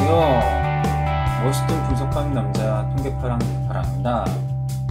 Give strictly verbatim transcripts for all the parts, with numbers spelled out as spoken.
안녕하세요. 멋있던 분석하는 남자 통계파랑 파랑입니다.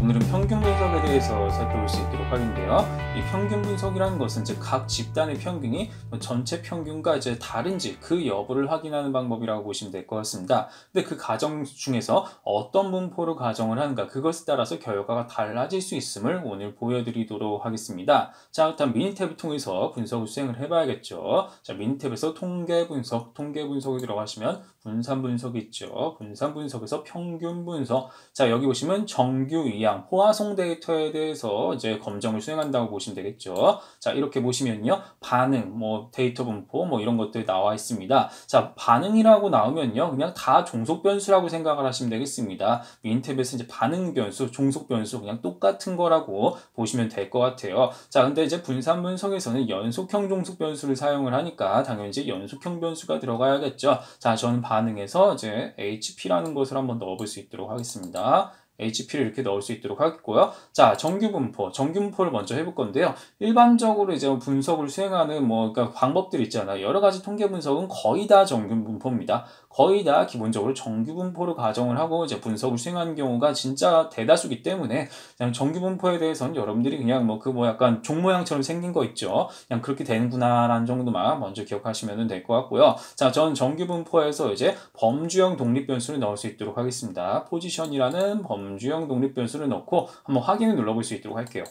오늘은 평균 분석에 대해서 살펴볼 수 있도록 하는데요. 이 평균 분석이라는 것은 이제 각 집단의 평균이 전체 평균과 이제 다른지 그 여부를 확인하는 방법이라고 보시면 될 것 같습니다. 근데 그 과정 중에서 어떤 분포로 가정을 하는가, 그것에 따라서 결과가 달라질 수 있음을 오늘 보여드리도록 하겠습니다. 자, 일단 미니탭을 통해서 분석을 수행을 해봐야겠죠. 자, 미니탭에서 통계 분석, 통계 분석에 들어가시면 분산 분석이 있죠. 분산 분석에서 평균 분석. 자, 여기 보시면 정규 이하 호화성 데이터에 대해서 이제 검정을 수행한다고 보시면 되겠죠. 자, 이렇게 보시면요, 반응, 뭐 데이터 분포, 뭐 이런 것들 나와 있습니다. 자, 반응이라고 나오면요, 그냥 다 종속 변수라고 생각을 하시면 되겠습니다. 민탭에서 이제 반응 변수, 종속 변수 그냥 똑같은 거라고 보시면 될 것 같아요. 자, 근데 이제 분산 분석에서는 연속형 종속 변수를 사용을 하니까 당연히 이제 연속형 변수가 들어가야겠죠. 자, 저는 반응에서 이제 에이치피라는 것을 한번 넣어볼 수 있도록 하겠습니다. 에이치피를 이렇게 넣을 수 있도록 하겠고요. 자, 정규 분포, 정규 분포를 먼저 해볼 건데요. 일반적으로 이제 분석을 수행하는 뭐 그러니까 방법들 있잖아요. 여러 가지 통계 분석은 거의 다 정규 분포입니다. 거의 다 기본적으로 정규 분포로 가정을 하고 이제 분석을 수행하는 경우가 진짜 대다수기 때문에 그냥 정규 분포에 대해서는 여러분들이 그냥 뭐 그 뭐 약간 종 모양처럼 생긴 거 있죠. 그냥 그렇게 되는구나라는 정도만 먼저 기억하시면 될 것 같고요. 자, 전 정규 분포에서 이제 범주형 독립 변수를 넣을 수 있도록 하겠습니다. 포지션이라는 범 범주형 독립 변수를 넣고 한번 확인을 눌러볼 수 있도록 할게요.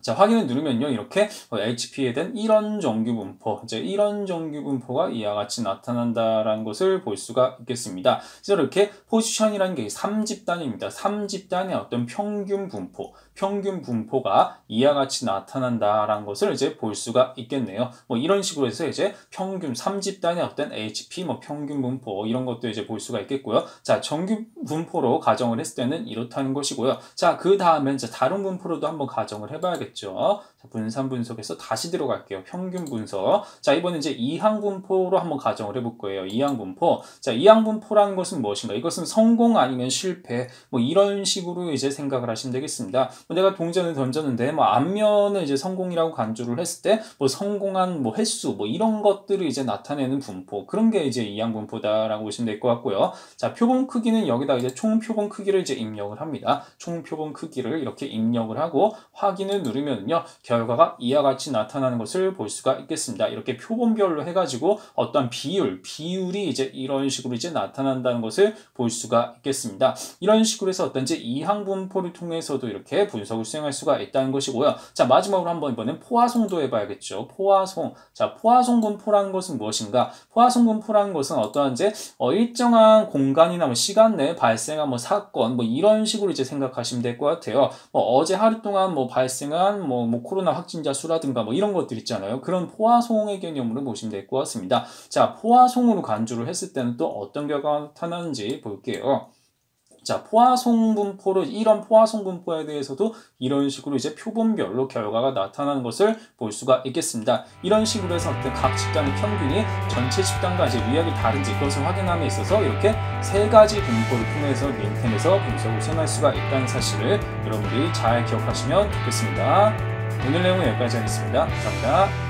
자, 확인을 누르면요, 이렇게 에이치피에 대한 이런 정규 분포, 이제 이런 정규 분포가 이와 같이 나타난다라는 것을 볼 수가 있겠습니다. 그래서 이렇게 포지션이라는 게 삼 집단입니다. 삼 집단의 어떤 평균 분포, 평균 분포가 이와 같이 나타난다라는 것을 이제 볼 수가 있겠네요. 뭐 이런 식으로 해서 이제 평균 삼 집단의 어떤 에이치피, 뭐 평균 분포 이런 것도 이제 볼 수가 있겠고요. 자, 정규 분포로 가정을 했을 때는 이렇다는 것이고요. 자, 그 다음에 이제 다른 분포로도 한번 가정을 해봐야겠죠. 자, 분산 분석에서 다시 들어갈게요. 평균 분석. 자, 이번에 이제 이항 분포로 한번 가정을 해볼 거예요. 이항 분포. 자, 이항 분포라는 것은 무엇인가? 이것은 성공 아니면 실패, 뭐 이런 식으로 이제 생각을 하시면 되겠습니다. 뭐 내가 동전을 던졌는데 뭐 앞면을 이제 성공이라고 간주를 했을 때 뭐 성공한 뭐 횟수, 뭐 이런 것들을 이제 나타내는 분포, 그런 게 이제 이항 분포다라고 보시면 될 것 같고요. 자, 표본 크기는 여기다 이제 총 표본 크기를 이제 입력을 합니다. 총 표본 크기를 이렇게 입력을 하고 확인을 누르. 그러면요, 결과가 이와 같이 나타나는 것을 볼 수가 있겠습니다. 이렇게 표본별로 해가지고 어떤 비율, 비율이 이제 이런 식으로 이제 나타난다는 것을 볼 수가 있겠습니다. 이런 식으로 해서 어떤 이제 이항 분포를 통해서도 이렇게 분석을 수행할 수가 있다는 것이고요. 자, 마지막으로 한번 이번엔 포화송도 해봐야겠죠. 포화송. 자, 포화송 분포라는 것은 무엇인가? 포화송 분포라는 것은 어떠한 이제 어, 일정한 공간이나 뭐 시간 내에 발생한 뭐 사건, 뭐 이런 식으로 이제 생각하시면 될 것 같아요. 뭐 어제 하루 동안 뭐 발생한 뭐, 뭐 코로나 확진자 수라든가 뭐 이런 것들 있잖아요. 그런 포화송의 개념으로 보시면 될 것 같습니다. 자, 포화송으로 간주를 했을 때는 또 어떤 결과가 나타나는지 볼게요. 자, 포화송 분포로, 이런 포화송 분포에 대해서도 이런 식으로 이제 표본별로 결과가 나타나는 것을 볼 수가 있겠습니다. 이런 식으로 해서 각 집단의 평균이 전체 집단과 이제 유약이 다른지 그것을 확인함에 있어서 이렇게 세 가지 분포를 통해서 민템에서 분석을 수행할 수가 있다는 사실을 여러분들이 잘 기억하시면 좋겠습니다. 오늘 내용은 여기까지 하겠습니다. 감사합니다.